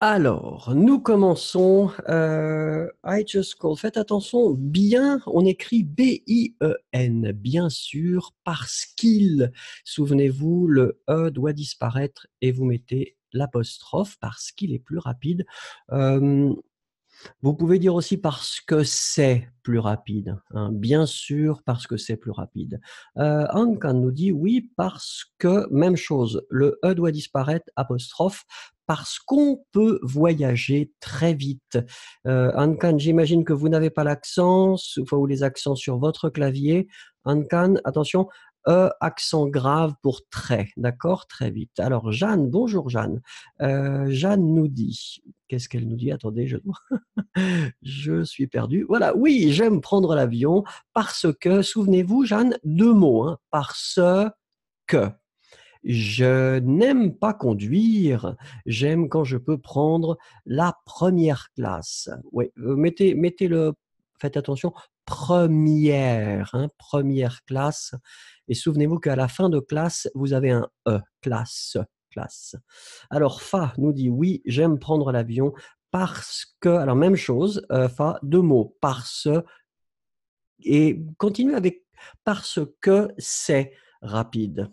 Alors, nous commençons. I just call. Faites attention, bien, on écrit B-I-E-N, bien sûr, parce qu'il. Souvenez-vous, le E doit disparaître et vous mettez l'apostrophe parce qu'il est plus rapide. Vous pouvez dire aussi parce que c'est plus rapide. Hein, bien sûr, parce que c'est plus rapide. Ankan nous dit oui, parce que, même chose, le E doit disparaître, apostrophe, parce qu'on peut voyager très vite. Ankan, j'imagine que vous n'avez pas l'accent, ou les accents sur votre clavier. Ankan, attention, E, accent grave pour très, d'accord, très vite. Alors, Jeanne, bonjour Jeanne. Jeanne nous dit, qu'est-ce qu'elle nous dit? Attendez, je suis perdu. Voilà, oui, j'aime prendre l'avion parce que, souvenez-vous Jeanne, deux mots, hein, parce que. Je n'aime pas conduire, j'aime quand je peux prendre la première classe. Oui, faites attention, première, hein, première classe. Et souvenez-vous qu'à la fin de classe, vous avez un E, classe. Alors, Fa nous dit oui, j'aime prendre l'avion parce que, alors même chose, Fa, deux mots, parce, et continue avec parce que c'est rapide.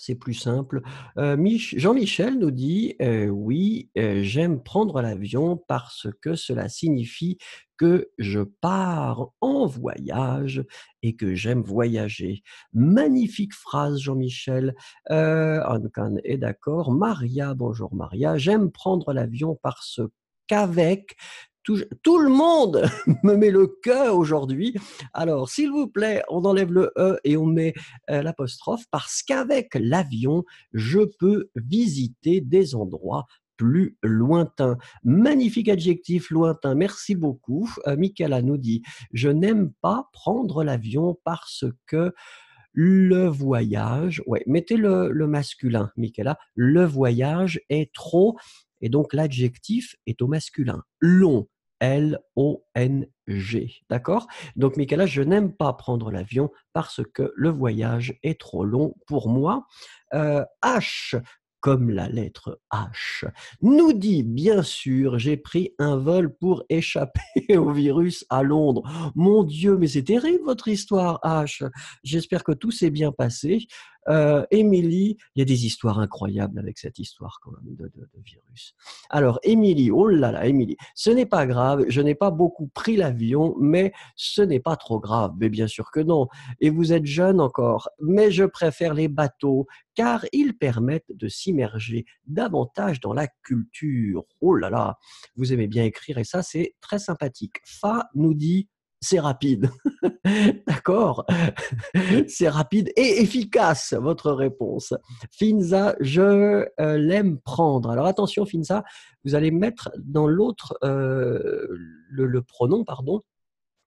C'est plus simple. Jean-Michel nous dit « Oui, j'aime prendre l'avion parce que cela signifie que je pars en voyage et que j'aime voyager. » Magnifique phrase, Jean-Michel. Ankan est d'accord. Maria, bonjour Maria. « J'aime prendre l'avion parce qu'avec... » Tout le monde me met le que aujourd'hui. Alors, s'il vous plaît, on enlève le E et on met l'apostrophe parce qu'avec l'avion, je peux visiter des endroits plus lointains. Magnifique adjectif, lointain. Merci beaucoup. Michaela nous dit « Je n'aime pas prendre l'avion parce que le voyage… » Ouais, mettez le masculin, Michaela. « Le voyage est trop… » Et donc, l'adjectif est au masculin. « Long ». L-O-N-G, d'accord? Donc, Mickaël, je n'aime pas prendre l'avion parce que le voyage est trop long pour moi. H, comme la lettre H, nous dit, bien sûr, j'ai pris un vol pour échapper au virus à Londres. Mon Dieu, mais c'est terrible votre histoire, H. J'espère que tout s'est bien passé. Émilie, il y a des histoires incroyables avec cette histoire quand même de virus. Alors, Émilie, oh là là, Émilie, ce n'est pas grave, je n'ai pas beaucoup pris l'avion, mais ce n'est pas trop grave. Mais bien sûr que non. Et vous êtes jeune encore, mais je préfère les bateaux car ils permettent de s'immerger davantage dans la culture. Oh là là, vous aimez bien écrire et ça, c'est très sympathique. Fa nous dit... C'est rapide, d'accord? C'est rapide et efficace, votre réponse. Finza, je l'aime prendre. Alors attention, Finza, vous allez mettre dans l'autre, le pronom, pardon,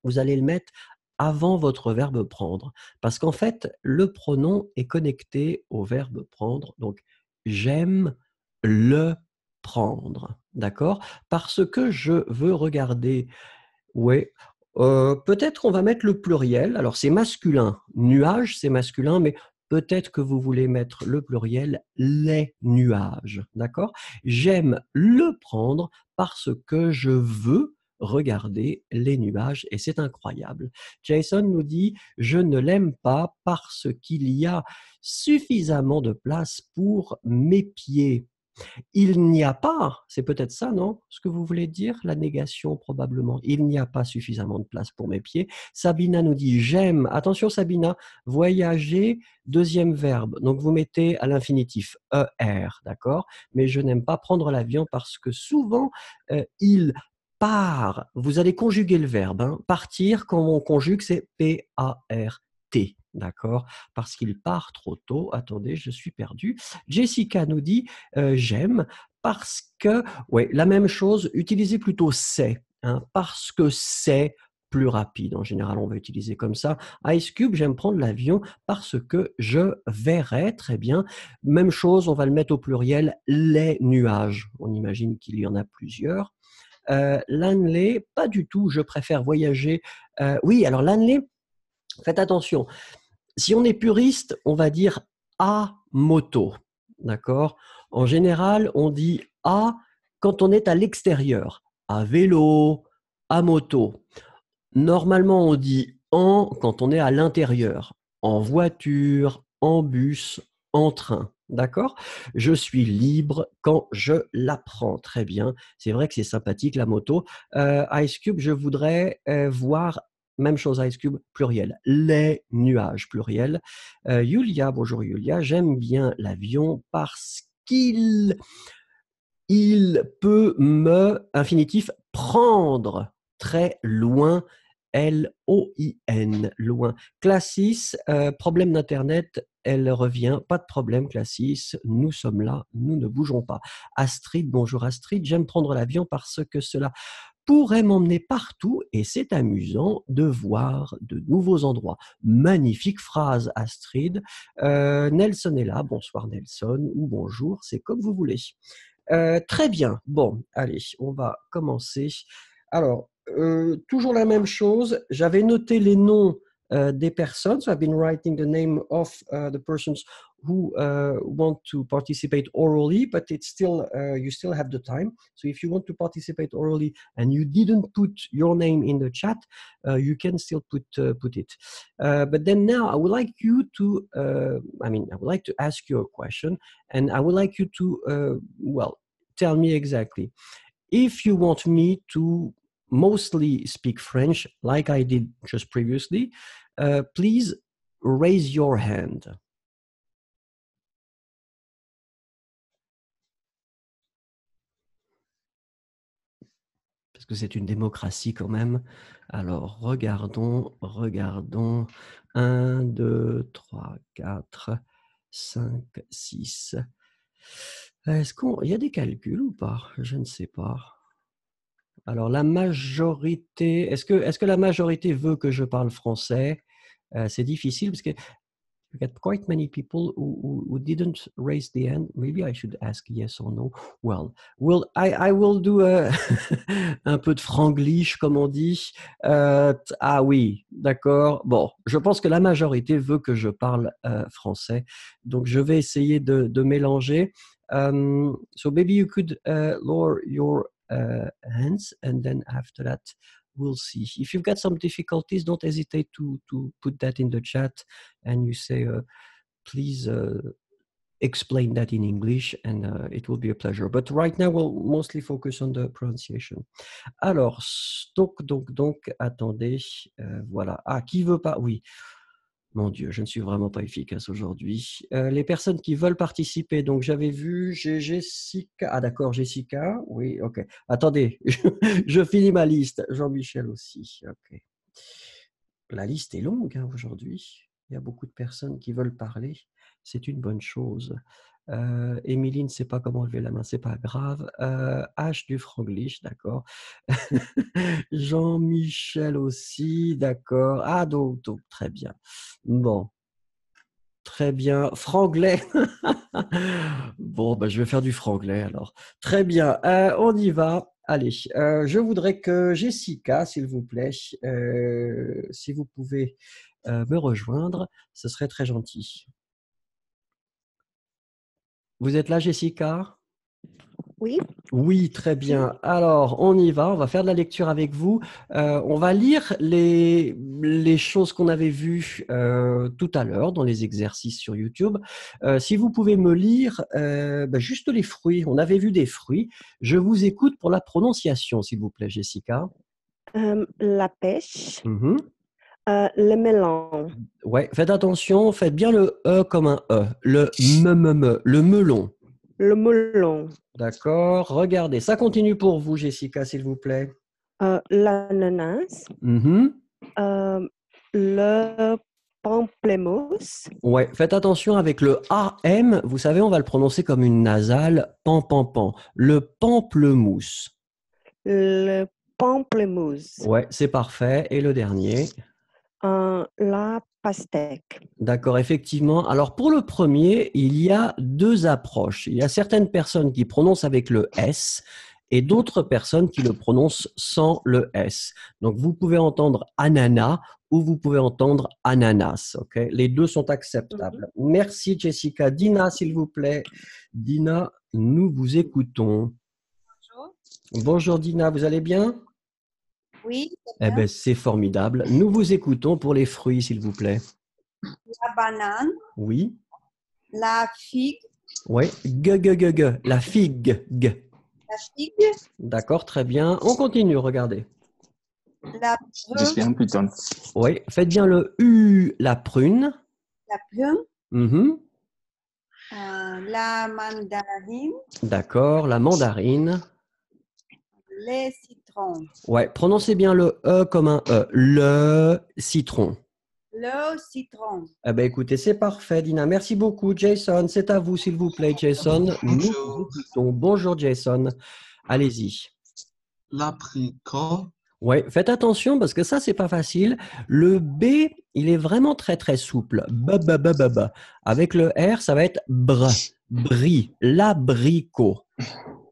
vous allez le mettre avant votre verbe prendre. Parce qu'en fait, le pronom est connecté au verbe prendre. Donc, j'aime le prendre, d'accord? Parce que je veux regarder, ouais. Peut-être qu'on va mettre le pluriel, alors c'est masculin, nuage c'est masculin, mais peut-être que vous voulez mettre le pluriel les nuages, d'accord? J'aime le prendre parce que je veux regarder les nuages et c'est incroyable. Jason nous dit « Je ne l'aime pas parce qu'il y a suffisamment de place pour mes pieds ». Il n'y a pas, c'est peut-être ça, non? Ce que vous voulez dire, la négation probablement. Il n'y a pas suffisamment de place pour mes pieds. Sabina nous dit, j'aime, attention Sabina, voyager, deuxième verbe. Donc vous mettez à l'infinitif ER, d'accord? Mais je n'aime pas prendre l'avion parce que souvent, il part. Vous allez conjuguer le verbe. Hein. Partir, quand on conjugue, c'est P-A-R-T. D'accord, parce qu'il part trop tôt. Attendez, je suis perdu. Jessica nous dit j'aime parce que, ouais, la même chose, utilisez plutôt c'est, hein, parce que c'est plus rapide. En général, on va utiliser comme ça. Ice Cube, j'aime prendre l'avion parce que je verrai. Très bien. Même chose, on va le mettre au pluriel, les nuages. On imagine qu'il y en a plusieurs. Lanley, pas du tout, je préfère voyager. Oui, alors Lanley, faites attention. Si on est puriste, on va dire à moto, d'accord? En général, on dit à quand on est à l'extérieur, à vélo, à moto. Normalement, on dit « en » quand on est à l'intérieur, en voiture, en bus, en train. D'accord ? Je suis libre quand je la prends. Très bien. C'est vrai que c'est sympathique, la moto. Ice Cube, je voudrais voir, même chose Ice Cube, pluriel. Les nuages, pluriel. Julia, bonjour Julia. J'aime bien l'avion parce qu'il peut me, infinitif, prendre très loin. L-O-I-N, loin. Classis, problème d'Internet, elle revient. Pas de problème, Classis, nous sommes là, nous ne bougeons pas. Astrid, bonjour Astrid, j'aime prendre l'avion parce que cela pourrait m'emmener partout et c'est amusant de voir de nouveaux endroits. Magnifique phrase, Astrid. Nelson est là, bonsoir Nelson, ou bonjour, c'est comme vous voulez. Très bien, bon, allez, on va commencer. Alors, toujours la même chose, j'avais noté les noms des personnes. So I've been writing the name of the persons who want to participate orally, but it's still, you still have the time. So if you want to participate orally and you didn't put your name in the chat, you can still put it. But then now I would like you to, I would like to ask you a question and I would like you to, well, tell me exactly. If you want me to mostly speak French, like I did just previously, please raise your hand. Parce que c'est une démocratie quand même. Alors, regardons. 1, 2, 3, 4, 5, 6. Est-ce qu'il y a des calculs ou pas? Je ne sais pas. Alors, la majorité, est-ce que la majorité veut que je parle français? C'est difficile parce que we got quite many people who didn't raise the hand. Maybe I should ask yes or no. Well, I will do un peu de franglish, comme on dit. Ah oui, d'accord. Bon, je pense que la majorité veut que je parle français. Donc, je vais essayer de mélanger. So, maybe you could lower your hands, and then after that we'll see. If you've got some difficulties, don't hesitate to put that in the chat and you say please explain that in English, and it will be a pleasure, but right now we'll mostly focus on the pronunciation. Alors donc attendez, voilà. Ah, qui veut pas? Oui, mon Dieu, je ne suis vraiment pas efficace aujourd'hui. Les personnes qui veulent participer, donc j'avais vu Jessica. Ah d'accord, Jessica, oui, ok. Attendez, je finis ma liste. Jean-Michel aussi, ok. La liste est longue hein, aujourd'hui. Il y a beaucoup de personnes qui veulent parler. C'est une bonne chose. Émilie ne sait pas comment lever la main, c'est pas grave. H du franglish, d'accord. Jean-Michel aussi, d'accord. Ah donc, très bien. Bon, très bien. Franglais. Bon, ben, je vais faire du franglais alors. Très bien, on y va. Allez, je voudrais que Jessica, s'il vous plaît, si vous pouvez me rejoindre, ce serait très gentil. Vous êtes là, Jessica? Oui. Oui, très bien. Alors, on y va. On va faire de la lecture avec vous. On va lire les choses qu'on avait vues tout à l'heure dans les exercices sur YouTube. Si vous pouvez me lire juste les fruits. On avait vu des fruits. Je vous écoute pour la prononciation, s'il vous plaît, Jessica. La pêche. Mm-hmm. Le melon. Ouais, faites attention, faites bien le E comme un E. Le me, le melon. Le melon. D'accord, regardez. Ça continue pour vous, Jessica, s'il vous plaît. L'ananas. Mm-hmm. Le pamplemousse. Ouais, faites attention avec le AM. Vous savez, on va le prononcer comme une nasale. Pan, pan, pan. Le pamplemousse. Le pamplemousse. Ouais, c'est parfait. Et le dernier? La pastèque. D'accord, effectivement. Alors, pour le premier, il y a deux approches. Il y a certaines personnes qui prononcent avec le S et d'autres personnes qui le prononcent sans le S. Donc, vous pouvez entendre ananas ou vous pouvez entendre ananas. Okay, les deux sont acceptables. Mm-hmm. Merci, Jessica. Dina, s'il vous plaît. Dina, nous vous écoutons. Bonjour Dina, vous allez bien? Oui. Eh bien, c'est formidable. Nous vous écoutons pour les fruits, s'il vous plaît. La banane. Oui. La figue. Oui. La figue. La figue. D'accord, très bien. On continue, regardez. La prune. Oui, faites bien le U, la prune. La prune. Mm-hmm. La mandarine. D'accord, la mandarine. Les citrons. Ouais, prononcez bien le E comme un E. Le citron. Le citron. Eh bien, écoutez, c'est parfait, Dina. Merci beaucoup, Jason. C'est à vous, s'il vous plaît, Jason. Bonjour. Nous, bonjour, Jason. Allez-y. L'apricot. Ouais, faites attention parce que ça, c'est pas facile. Le B, il est vraiment très, très souple. Ba. Avec le R, ça va être br, bri, l'abricot.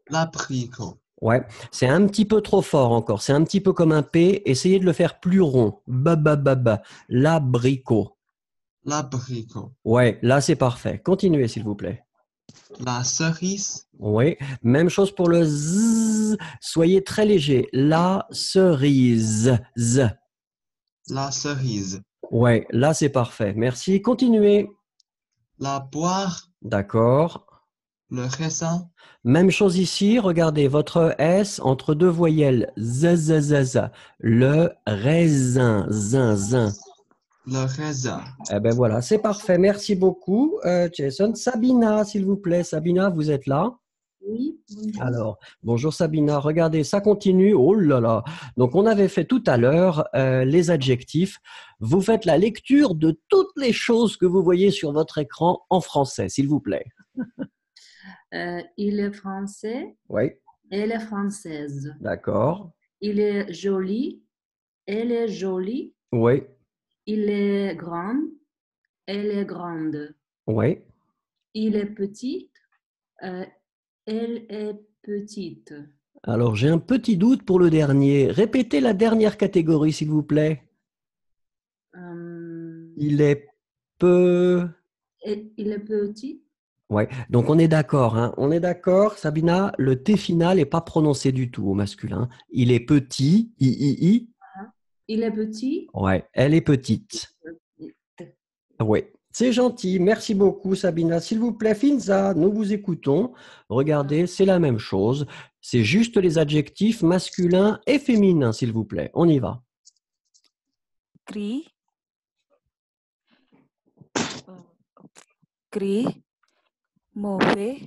L'abricot. Ouais, c'est un petit peu trop fort encore. C'est un petit peu comme un P. Essayez de le faire plus rond. Ba. L'abricot. L'abricot. Ouais, là, c'est parfait. Continuez, s'il vous plaît. La cerise. Oui, même chose pour le Z. Soyez très léger. La cerise. Z. La cerise. Oui, là c'est parfait. Merci. Continuez. La poire. D'accord. Le raisin. Même chose ici. Regardez, votre S entre deux voyelles. Z, z, z, z. Le raisin. Zin, zin. Le raisin. Eh bien, voilà, c'est parfait. Merci beaucoup, Jason. Sabina, s'il vous plaît. Sabina, vous êtes là? Oui. Alors, bonjour Sabina. Regardez, ça continue. Oh là là. Donc, on avait fait tout à l'heure les adjectifs. Vous faites la lecture de toutes les choses que vous voyez sur votre écran en français, s'il vous plaît. Il est français. Oui. Elle est française. D'accord. Il est joli. Elle est jolie. Oui. Il est grand, elle est grande. Oui. Il est petit, elle est petite. Alors, j'ai un petit doute pour le dernier. Répétez la dernière catégorie, s'il vous plaît. Il est peu... Il est petit. Oui, donc on est d'accord. Hein. On est d'accord, Sabina, le T final n'est pas prononcé du tout au masculin. Il est petit, i. Il est petit. Ouais, elle est petite. Oui, c'est gentil. Merci beaucoup, Sabina. S'il vous plaît, Finza, nous vous écoutons. Regardez, c'est la même chose. C'est juste les adjectifs masculins et féminins, s'il vous plaît. On y va. Gris. Gris. Mauvais.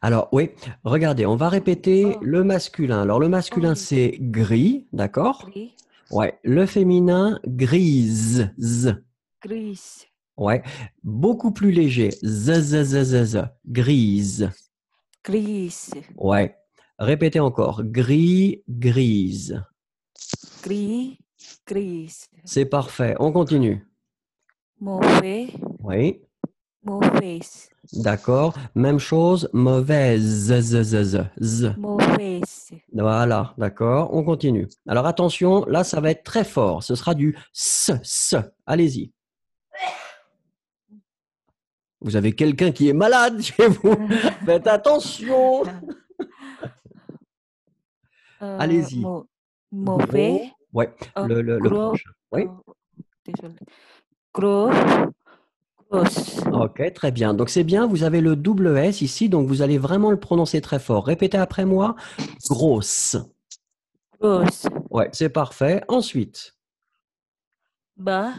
Alors, oui, regardez, on va répéter le masculin. Alors, le masculin, c'est gris, d'accord? Gris. Ouais, le féminin, grise. Grise. Ouais, beaucoup plus léger. Grise. Grise. Ouais, répétez encore. Gris, grise. Gris, grise. C'est parfait, on continue. Mauvais. Oui. Mauvaise. D'accord, même chose. Mauvaise. Mauvaise. Voilà, d'accord, on continue. Alors attention, là ça va être très fort. Ce sera du s. Allez-y. Vous avez quelqu'un qui est malade chez vous. Faites attention. Allez-y. Mauvais. Ouais. Le gros. Oui. Désolé. Gros. Ok, très bien. Donc, c'est bien, vous avez le double S ici, donc vous allez vraiment le prononcer très fort. Répétez après moi. Grosse. Grosse. Ouais, c'est parfait. Ensuite. Bas.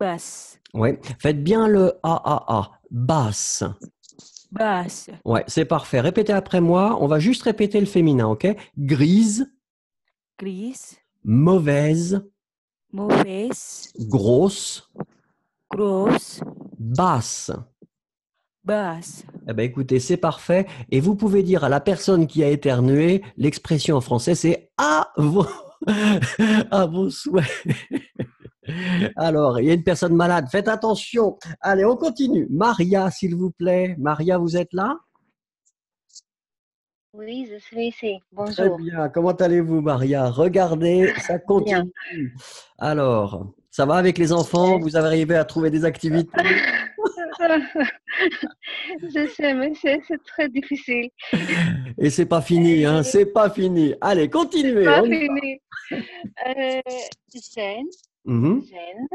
Basse. Ouais, faites bien le A. Basse. Basse. Ouais, c'est parfait. Répétez après moi. On va juste répéter le féminin, ok? Grise. Grise. Mauvaise. Mauvaise. Grosse. Grosse. Basse. Basse. Eh bien, écoutez, c'est parfait. Et vous pouvez dire à la personne qui a éternué, l'expression en français, c'est à vos souhaits. Alors, il y a une personne malade. Faites attention. Allez, on continue. Maria, s'il vous plaît. Maria, vous êtes là? Oui, je suis ici. Bonjour. Très bien. Comment allez-vous, Maria? Regardez, ça continue. Bien. Alors... Ça va avec les enfants? Vous arrivez à trouver des activités? Je sais, mais c'est très difficile. Et c'est pas fini, hein, c'est pas fini. Allez, continuez. C'est pas fini. Jeanne. Jeanne.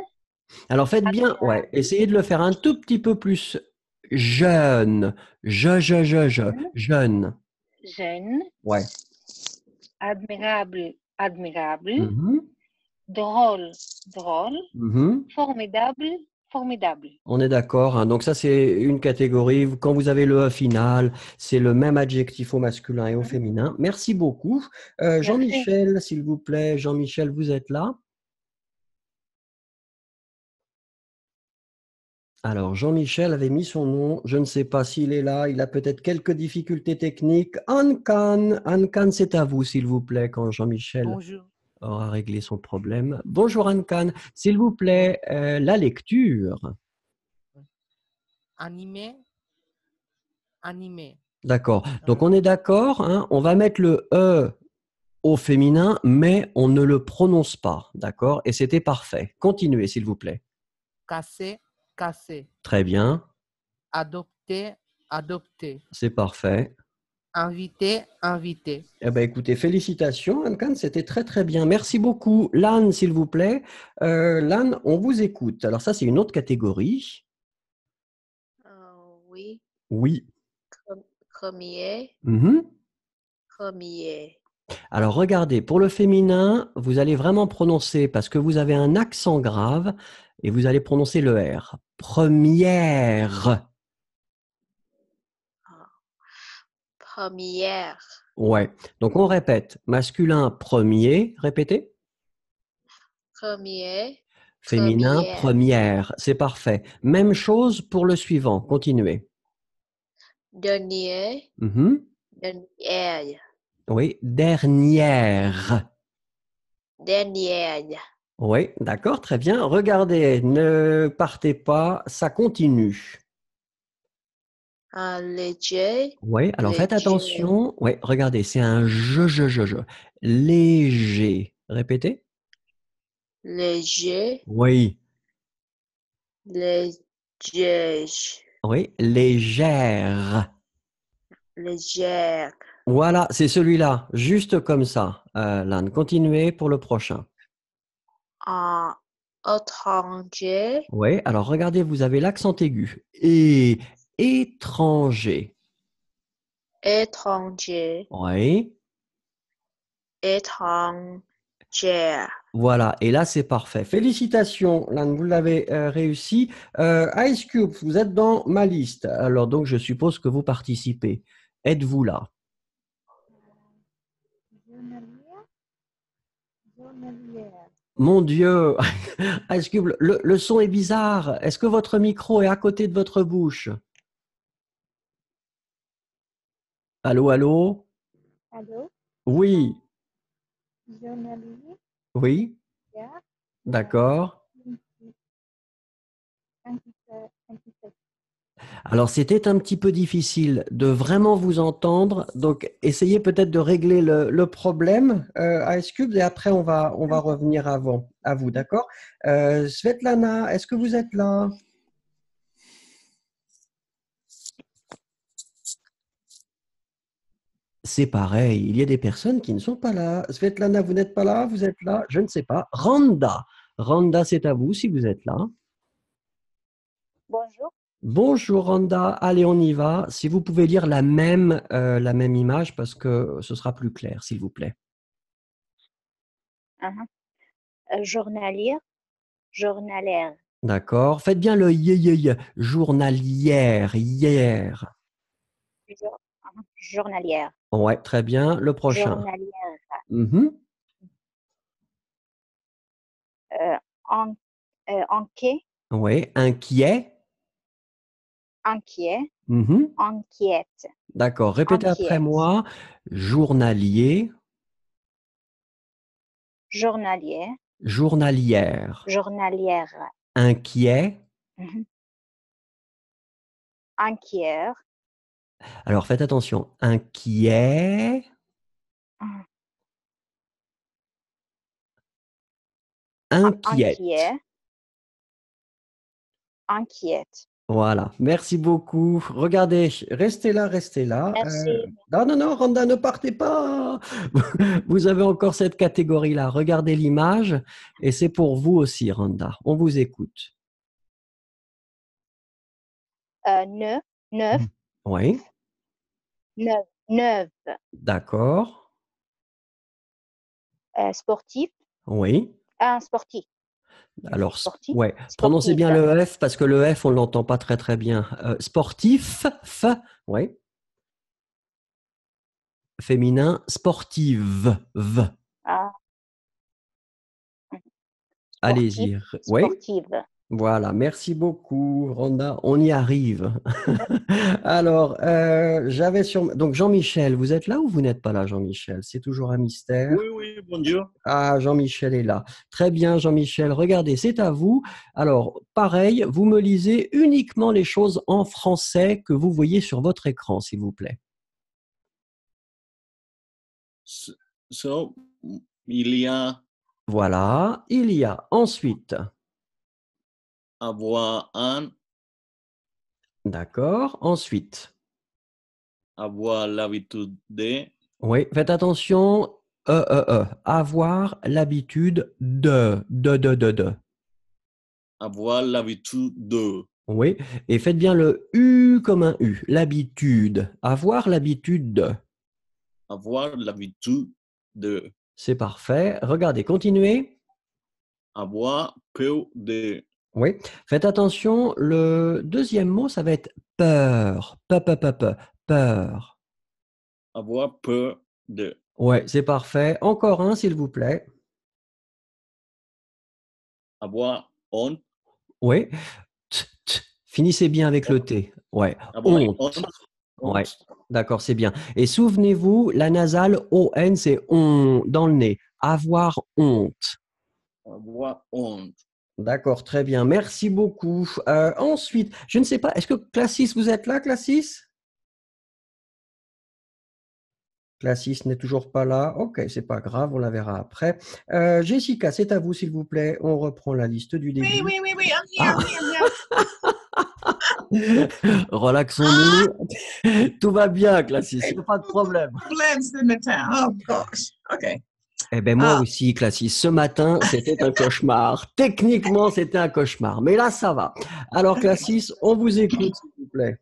Alors faites bien, ouais, essayez de le faire un tout petit peu plus jeune. Jeune. Jeune. Ouais. Admirable, admirable. Drôle, drôle. Formidable, formidable. On est d'accord, hein. Donc ça, c'est une catégorie. Quand vous avez le « final », c'est le même adjectif au masculin et au féminin. Merci beaucoup. Jean-Michel, s'il vous plaît. Jean-Michel, vous êtes là? Alors, Jean-Michel avait mis son nom. Je ne sais pas s'il est là. Il a peut-être quelques difficultés techniques. Ankan, Ankan, c'est à vous, s'il vous plaît, quand Jean-Michel aura réglé son problème. Bonjour, Ankan. S'il vous plaît, la lecture. Animé. Animé. D'accord. Donc, on est d'accord. Hein, on va mettre le « e » au féminin, mais on ne le prononce pas. D'accord? Et c'était parfait. Continuez, s'il vous plaît. Cassé. Cassé. Très bien. Adopté, adopté. C'est parfait. Invité, invité. Eh bien, écoutez, félicitations, Ankan, c'était très, très bien. Merci beaucoup. Lan, s'il vous plaît. Lan, on vous écoute. Alors, ça, c'est une autre catégorie. Oui. Oui. Premier. Premier. Alors, regardez, pour le féminin, vous allez vraiment prononcer, parce que vous avez un accent grave, et vous allez prononcer le R. Première. Première. Ouais. Donc, on répète. Masculin, premier. Répétez. Premier. Féminin, première. Première. C'est parfait. Même chose pour le suivant. Continuez. Dernier. Dernier. Oui. Dernière. Dernière. Oui, d'accord, très bien. Regardez, ne partez pas, ça continue. Léger. Oui, alors léger. Faites attention. Oui, regardez, c'est un je. Léger. Répétez. Léger. Oui. Léger. Oui, légère. Légère. Voilà, c'est celui-là, juste comme ça. Lan, continuez pour le prochain. À étranger. Oui, alors regardez, vous avez l'accent aigu. Et étranger. Étranger. Oui. Étranger. Voilà, et là c'est parfait. Félicitations, Lan, vous l'avez réussi. Ice Cube, vous êtes dans ma liste. Alors donc je suppose que vous participez. Êtes-vous là? Mon Dieu, Ice Cube, le son est bizarre. Est-ce que votre micro est à côté de votre bouche? Allô, allô? Allô? Oui. Oui? D'accord. Alors, c'était un petit peu difficile de vraiment vous entendre. Donc, essayez peut-être de régler le problème à Ice Cube et après, on va revenir à vous, d'accord? Svetlana, est-ce que vous êtes là? C'est pareil, il y a des personnes qui ne sont pas là. Svetlana, vous n'êtes pas là? Vous êtes là? Je ne sais pas. Randa, Randa, c'est à vous si vous êtes là. Bonjour. Bonjour Randa, allez on y va. Si vous pouvez lire la même image parce que ce sera plus clair, s'il vous plaît. Journalière, journalière. D'accord, faites bien le yé. Journalière, hier. Journalière. Ouais, très bien. Le prochain. Journalière. Inquiet. Ouais, inquiet. Inquiet, inquiète. D'accord, répétez inquiète. Après moi. Journalier. Journalier. Journalière. Journalière. Inquiet. Inquiet. Alors faites attention. Inquiet. Inquiète. Inquiète. Inquiète. Voilà, merci beaucoup. Regardez, restez là, restez là. Merci. Non, Randa, ne partez pas. Vous avez encore cette catégorie-là. Regardez l'image et c'est pour vous aussi, Randa. On vous écoute. 9. Oui. 9. D'accord. Sportif. Oui. Sportif. Alors, sportif, ouais. Sportif, prononcez bien le F parce que le F, on ne l'entend pas très très bien. Sportif, F, ouais. Féminin, sportive, V. Ah. Allez-y. Ouais. Sportive. Voilà, merci beaucoup, Randa. On y arrive. Alors, j'avais sur... Donc, Jean-Michel, vous êtes là ou vous n'êtes pas là, Jean-Michel? C'est toujours un mystère. Oui, bonjour. Ah, Jean-Michel est là. Très bien, Jean-Michel. Regardez, c'est à vous. Alors, pareil, vous me lisez uniquement les choses en français que vous voyez sur votre écran, s'il vous plaît. So, il y a... Voilà, il y a ensuite... Avoir un. D'accord. Ensuite. Avoir l'habitude de. Oui, faites attention. Avoir l'habitude de. De. Avoir l'habitude de. Oui, et faites bien le U comme un U. L'habitude. Avoir l'habitude de. Avoir l'habitude de. C'est parfait. Regardez, continuez. Avoir peur de. Oui, faites attention, le deuxième mot, ça va être peur. Peur. Avoir peur de. Oui, c'est parfait. Encore un, s'il vous plaît. Avoir honte. Oui. Finissez bien avec le T. Ouais. Honte. Ouais. D'accord, c'est bien. Et souvenez-vous, la nasale O-N, c'est on dans le nez. Avoir honte. Avoir honte. D'accord, très bien. Merci beaucoup. Ensuite, je ne sais pas, est-ce que Classis, vous êtes là, Classis? Classis n'est toujours pas là. Ok, c'est pas grave, on la verra après. Jessica, c'est à vous, s'il vous plaît. On reprend la liste du début. Oui, on vient. Relaxons-nous. Tout va bien, Classis, il n'y a pas de problème. Ce matin, oh gosh, ok. Eh bien, moi aussi, Classis, ce matin, c'était un cauchemar. Techniquement, c'était un cauchemar. Mais là, ça va. Alors, Classis, on vous écoute, s'il vous plaît.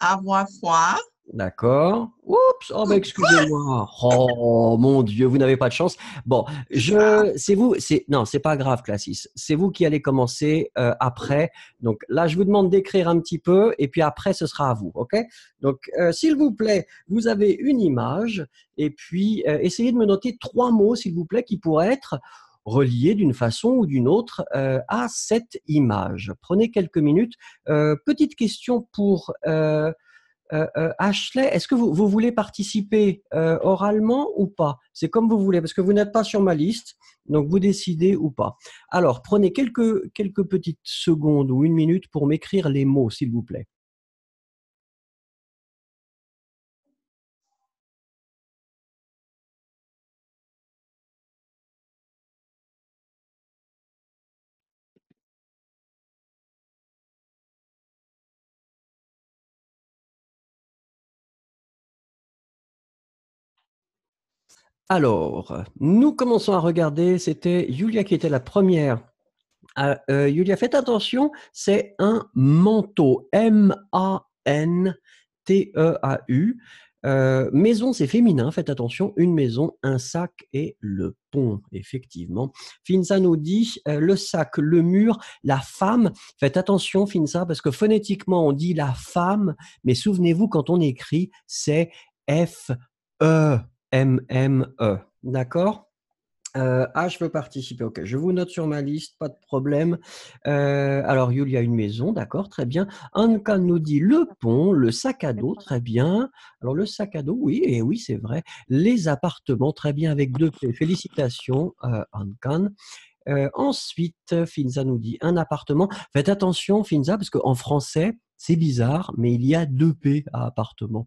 Avoir froid. D'accord. Oups, oh, bah, excusez-moi. Oh, mon Dieu, vous n'avez pas de chance. Bon, c'est vous. Non, c'est pas grave, Classis. C'est vous qui allez commencer après. Donc, là, je vous demande d'écrire un petit peu et puis après, ce sera à vous, OK? Donc, s'il vous plaît, vous avez une image. Et puis, essayez de me noter 3 mots, s'il vous plaît, qui pourraient être reliés d'une façon ou d'une autre à cette image. Prenez quelques minutes. Petite question pour Ashley. Est-ce que vous voulez participer oralement ou pas? C'est comme vous voulez, parce que vous n'êtes pas sur ma liste, donc vous décidez ou pas. Alors, prenez quelques petites secondes ou une minute pour m'écrire les mots, s'il vous plaît. Alors, nous commençons à regarder, c'était Julia qui était la première. Julia, faites attention, c'est un manteau, M-A-N-T-E-A-U. Maison, c'est féminin, faites attention, une maison, un sac et le pont, effectivement. Finza nous dit le sac, le mur, la femme. Faites attention, Finza, parce que phonétiquement, on dit la femme, mais souvenez-vous, quand on écrit, c'est F-E. M-M-E, d'accord. Je veux participer, ok, je vous note sur ma liste, pas de problème. Alors, Yulia, une maison, d'accord, très bien. Ankan nous dit le pont, le sac à dos, très bien. Alors, le sac à dos, oui, et oui, c'est vrai. Les appartements, très bien, avec 2 P. Félicitations, Ankan. Ensuite, Finza nous dit un appartement. Faites attention, Finza, parce qu'en français, C'est bizarre, mais il y a 2 P à appartement.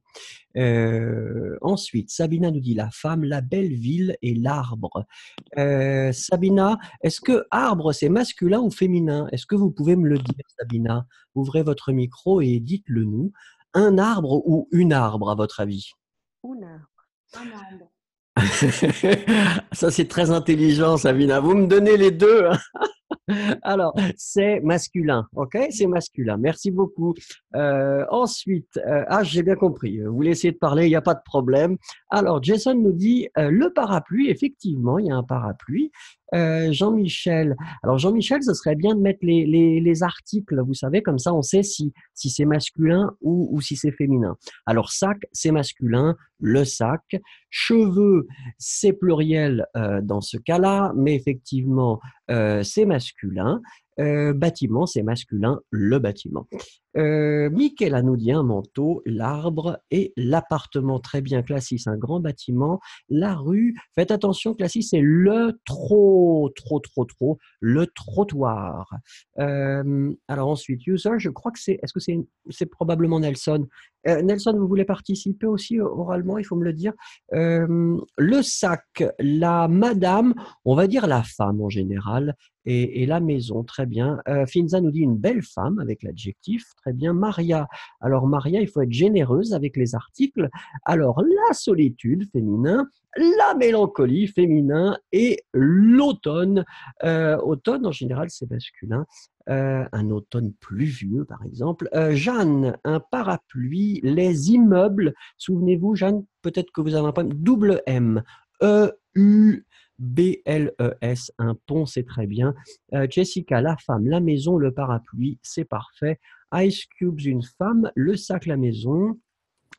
Ensuite, Sabina nous dit la femme, la belle ville et l'arbre. Sabina, est-ce que arbre, c'est masculin ou féminin? Est-ce que vous pouvez me le dire, Sabina? Ouvrez votre micro et dites-le nous. Un arbre ou une arbre, à votre avis? Un arbre. Un arbre. Ça, c'est très intelligent, Sabina. Vous me donnez les deux. Alors, c'est masculin, ok? C'est masculin. Merci beaucoup. Ensuite, j'ai bien compris. Vous laissez de parler, il n'y a pas de problème. Alors, Jason nous dit le parapluie. Effectivement, il y a un parapluie. Jean-Michel. Alors, Jean-Michel, ce serait bien de mettre les articles, vous savez, comme ça, on sait si c'est masculin ou si c'est féminin. Alors, sac, c'est masculin, le sac. Cheveux, c'est pluriel dans ce cas-là, mais effectivement, c'est masculin. Bâtiment, c'est masculin, le bâtiment. Michaela nous dit un manteau, l'arbre et l'appartement. Très bien, Classis, un grand bâtiment. La rue, faites attention, Classis, c'est le le trottoir. Alors ensuite, user, je crois que c'est, est-ce que c'est probablement Nelson. Nelson, vous voulez participer aussi oralement, il faut me le dire. Le sac, la madame, on va dire la femme en général, et la maison, très bien. Finza nous dit une belle femme avec l'adjectif, très bien. Maria, alors Maria, il faut être généreuse avec les articles. Alors, la solitude, féminin, la mélancolie, féminin, et l'automne. Automne, en général, c'est masculin. Un automne pluvieux, par exemple. Jeanne, un parapluie, les immeubles. Souvenez-vous, Jeanne, peut-être que vous avez un problème. Double M, E-U-B-L-E-S, un pont, c'est très bien. Jessica, la femme, la maison, le parapluie, c'est parfait. Ice Cube, une femme, le sac, la maison.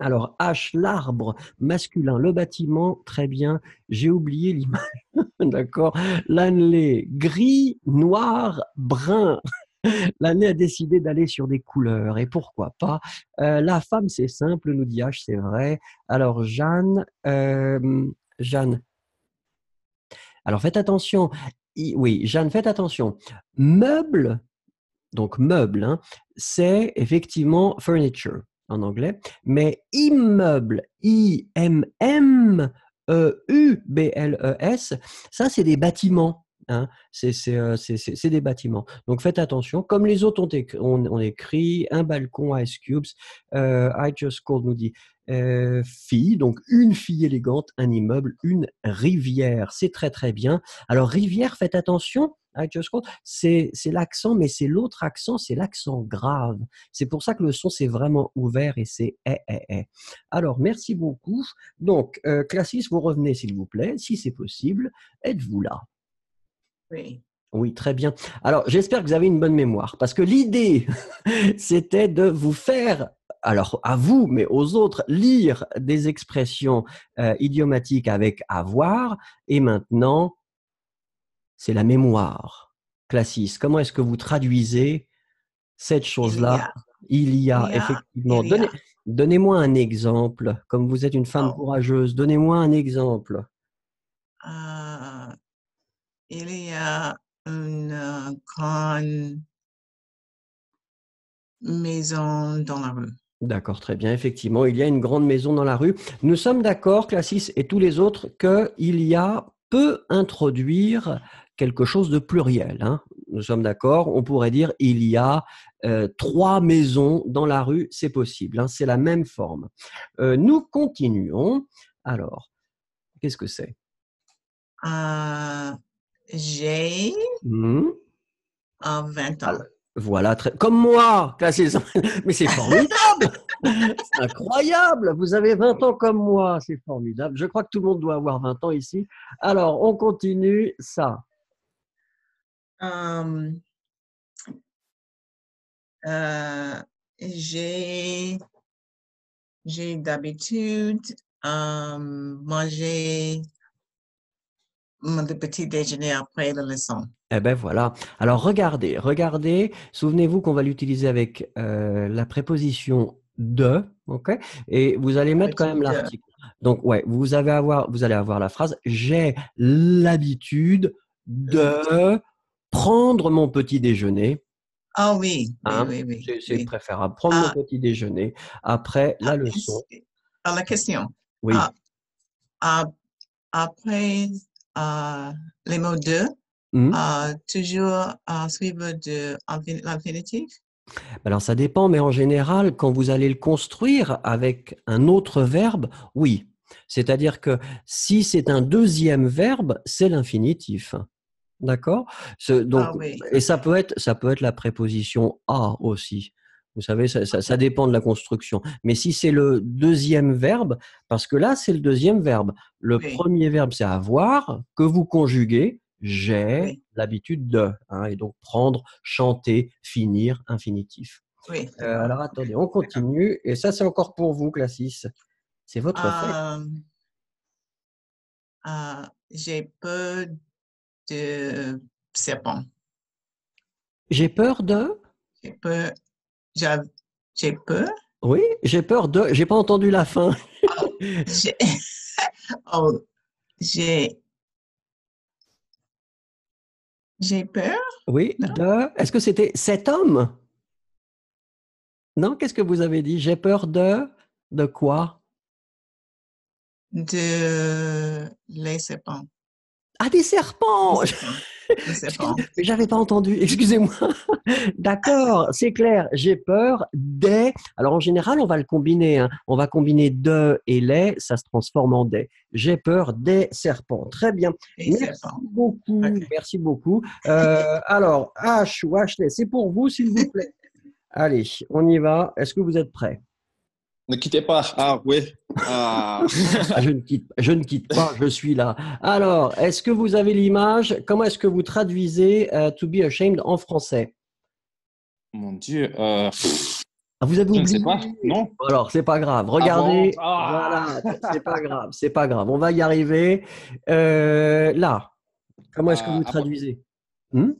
Alors, H, l'arbre, masculin, le bâtiment, très bien. J'ai oublié l'image, d'accord. L'année, gris, noir, brun. L'année a décidé d'aller sur des couleurs, et pourquoi pas. La femme, c'est simple, nous dit H, c'est vrai. Alors, Jeanne, alors, faites attention. Oui, Jeanne, faites attention. Meuble, donc meuble, hein, c'est effectivement furniture en anglais, mais immeuble, I-M-M-E-U-B-L-E-S, ça, c'est des bâtiments. Hein, c'est des bâtiments. Donc, faites attention. Comme les autres, on écrit un balcon, Ice Cubes. I just called nous dit fille. Donc, une fille élégante, un immeuble, une rivière. C'est très, très bien. Alors, rivière, faites attention. I just called, c'est l'accent, mais c'est l'autre accent, c'est l'accent grave. C'est pour ça que le son, c'est vraiment ouvert et c'est « eh, eh, eh ». Alors, merci beaucoup. Donc, Classis, vous revenez, s'il vous plaît. Si c'est possible, êtes-vous là? Oui. Oui, très bien. Alors, j'espère que vous avez une bonne mémoire, parce que l'idée, c'était de vous faire, alors à vous, mais aux autres, lire des expressions idiomatiques avec « avoir », et maintenant, c'est la mémoire. Classis, comment est-ce que vous traduisez cette chose-là? Il y a, effectivement. Donnez-moi un exemple, comme vous êtes une femme courageuse, donnez-moi un exemple. Il y a une grande maison dans la rue. D'accord, très bien. Effectivement, il y a une grande maison dans la rue. Nous sommes d'accord, Classis et tous les autres, qu'il y a peut introduire quelque chose de pluriel. Hein. Nous sommes d'accord. On pourrait dire il y a 3 maisons dans la rue. C'est possible. Hein. C'est la même forme. Nous continuons. Alors, qu'est-ce que c'est? J'ai 20 ans. Voilà, comme moi, Classis. Mais c'est formidable. C'est incroyable. Vous avez 20 ans comme moi. C'est formidable. Je crois que tout le monde doit avoir 20 ans ici. Alors, on continue ça. J'ai d'habitude mangé de petit déjeuner après la leçon. Eh bien, voilà. Alors, regardez. Souvenez-vous qu'on va l'utiliser avec la préposition « de », ok? Et vous allez mettre quand même l'article. Donc, ouais, vous allez avoir la phrase « J'ai l'habitude de prendre mon petit déjeuner ». Ah oui, hein? C'est préférable. Prendre le petit déjeuner après la leçon. La question. Oui. Après les mots de, toujours suivre de l'infinitif? Alors, ça dépend, mais en général, quand vous allez le construire avec un autre verbe, oui. C'est-à-dire que si c'est un deuxième verbe, c'est l'infinitif. D'accord? Donc, et ça peut être la préposition « à » aussi. Vous savez, ça dépend de la construction. Mais si c'est le deuxième verbe, parce que là, c'est le deuxième verbe. Le premier verbe, c'est « avoir », que vous conjuguez. J'ai l'habitude de, hein, et donc prendre, chanter, finir, infinitif. Oui. Alors attendez, on continue. Et ça, c'est encore pour vous, Classis. C'est votre fête. J'ai peur de serpent. J'ai peur de. J'ai peur. Oui, j'ai peur de. J'ai pas entendu la fin. J'ai peur. Oui, non. De... Est-ce que c'était cet homme? Non, qu'est-ce que vous avez dit? J'ai peur de... De quoi? De... Les serpents. Ah, des serpents! Des serpents. J'avais pas entendu, excusez-moi. D'accord, c'est clair. J'ai peur des... Alors, en général, on va le combiner. Hein. On va combiner de et les, ça se transforme en des. J'ai peur des serpents. Très bien. Des serpents. Beaucoup. Okay. Merci beaucoup. Alors, H ou Ashley, c'est pour vous, s'il vous plaît. Allez, on y va. Est-ce que vous êtes prêts? Ne quittez pas. Ah oui. Ah. Je ne quitte pas, je suis là. Alors, est-ce que vous avez l'image? Comment est-ce que vous traduisez to be ashamed en français? Mon Dieu. Vous avez oublié? Je ne sais pas. Non. Alors, c'est pas grave. Regardez. Ah bon? Voilà. C'est pas grave. C'est pas grave. On va y arriver. Là. Comment est-ce que vous traduisez?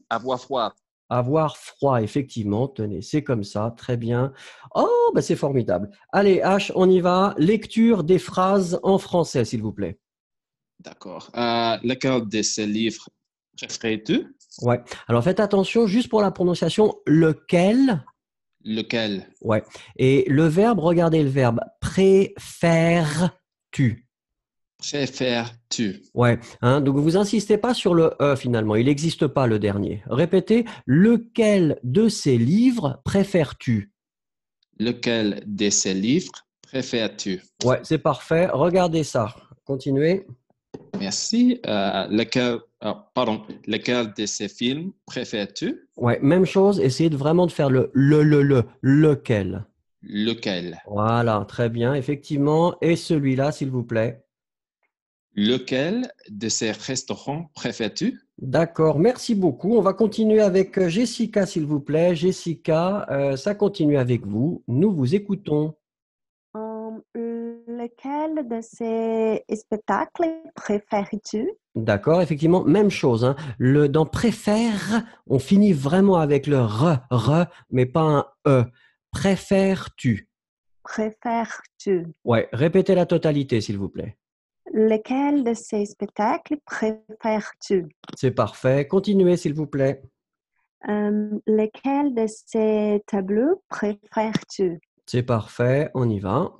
Avoir froid. Avoir froid, effectivement. Tenez, c'est comme ça. Très bien. Oh, ben c'est formidable. Allez, H, on y va. Lecture des phrases en français, s'il vous plaît. D'accord. Lequel de ces livres préférez-tu? Ouais. Alors, faites attention juste pour la prononciation. Lequel? Lequel? Ouais. Et le verbe, regardez le verbe. Préfères-tu? Préfères-tu? Ouais, hein, donc vous insistez pas sur le E finalement, il n'existe pas le dernier. Répétez, lequel de ces livres préfères-tu? Lequel de ces livres préfères-tu? Ouais, c'est parfait, regardez ça. Continuez. Merci. Lequel de ces films préfères-tu? Ouais, même chose, essayez de vraiment de faire le, lequel. Lequel. Voilà, très bien, effectivement. Et celui-là, s'il vous plaît. Lequel de ces restaurants préfères-tu? D'accord, merci beaucoup. On va continuer avec Jessica, s'il vous plaît. Jessica, ça continue avec vous. Nous vous écoutons. Lequel de ces spectacles préfères-tu? D'accord, effectivement, même chose. Hein. Dans préfère, on finit vraiment avec le re, mais pas un e. Préfères-tu? Préfères-tu? Ouais, répétez la totalité, s'il vous plaît. Lequel de ces spectacles préfères-tu? C'est parfait. Continuez, s'il vous plaît. Lequel de ces tableaux préfères-tu? C'est parfait. On y va.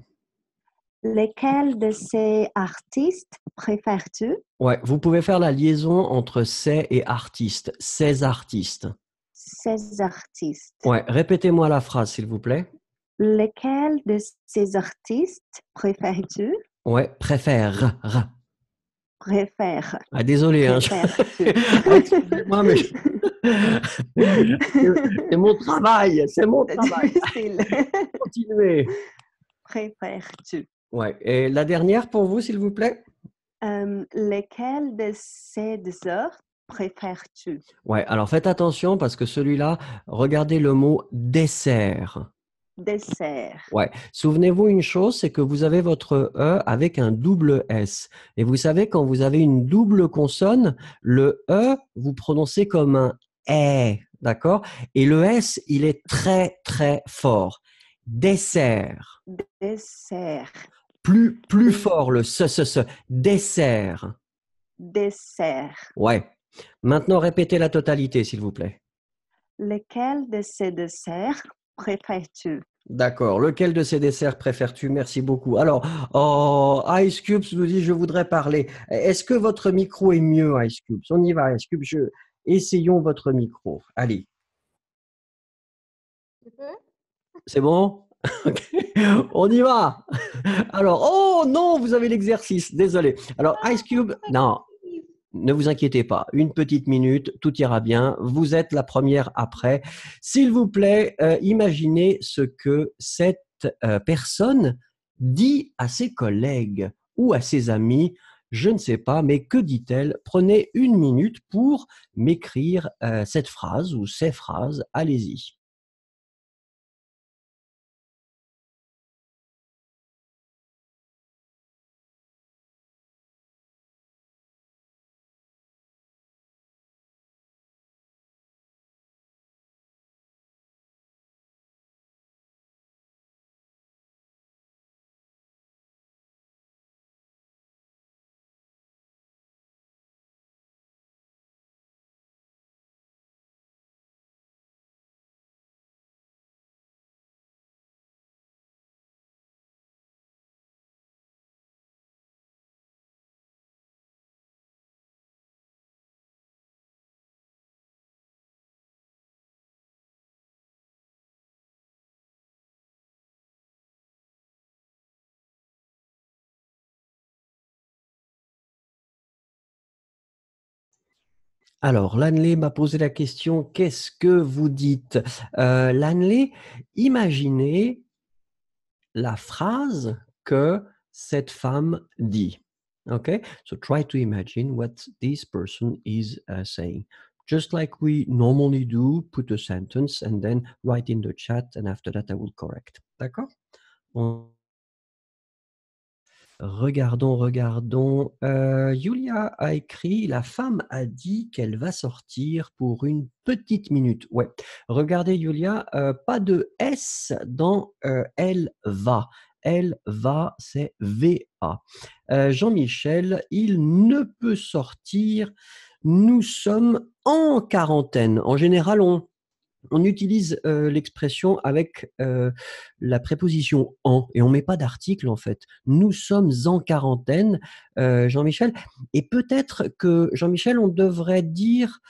Lequel de ces artistes préfères-tu? Ouais, vous pouvez faire la liaison entre ces et artistes. Ces artistes. Ces artistes. Ouais, répétez-moi la phrase, s'il vous plaît. Lequel de ces artistes préfères-tu? Ouais, préfère. Préfère. Ah, désolé. Hein. Excusez-moi, mais c'est mon travail. C'est mon travail. Continuez. Préfères-tu? Ouais. Et la dernière pour vous, s'il vous plaît. Lequel de ces deux heures préfères-tu? Ouais. Alors faites attention parce que celui-là, regardez le mot dessert. Dessert. Ouais. Souvenez-vous une chose, c'est que vous avez votre E avec un double S. Et vous savez, quand vous avez une double consonne, le E, vous prononcez comme un E, d'accord? Et le S, il est très, très fort. Dessert. Dessert. Plus fort le ce. Dessert. Dessert. Ouais. Maintenant, répétez la totalité, s'il vous plaît. Lequel de ces desserts préfères-tu? D'accord. Lequel de ces desserts préfères-tu? Merci beaucoup. Alors, oh, Ice Cube nous dit, je voudrais parler. Est-ce que votre micro est mieux, Ice Cube? On y va, Ice Cube. Essayons votre micro. Allez. C'est bon? Okay. On y va. Alors, oh non, vous avez l'exercice. Désolé. Alors, Ice Cube, non. Ne vous inquiétez pas, une petite minute, tout ira bien. Vous êtes la première après. S'il vous plaît, imaginez ce que cette personne dit à ses collègues ou à ses amis. Je ne sais pas, mais que dit-elle? Prenez une minute pour m'écrire cette phrase ou ces phrases. Allez-y. Alors, Lanley m'a posé la question, qu'est-ce que vous dites? Lanley, imaginez la phrase que cette femme dit. Okay? So try to imagine what this person is saying. Just like we normally do, put a sentence and then write in the chat and after that I will correct. D'accord? Regardons. Julia a écrit, la femme a dit qu'elle va sortir pour une petite minute. Ouais. Regardez Julia, pas de S dans elle va. Elle va, c'est VA. Jean-Michel, il ne peut sortir. Nous sommes en quarantaine. En général, on utilise l'expression avec la préposition « en » et on ne met pas d'article en fait. Nous sommes en quarantaine, Jean-Michel. Et peut-être que, Jean-Michel, on devrait dire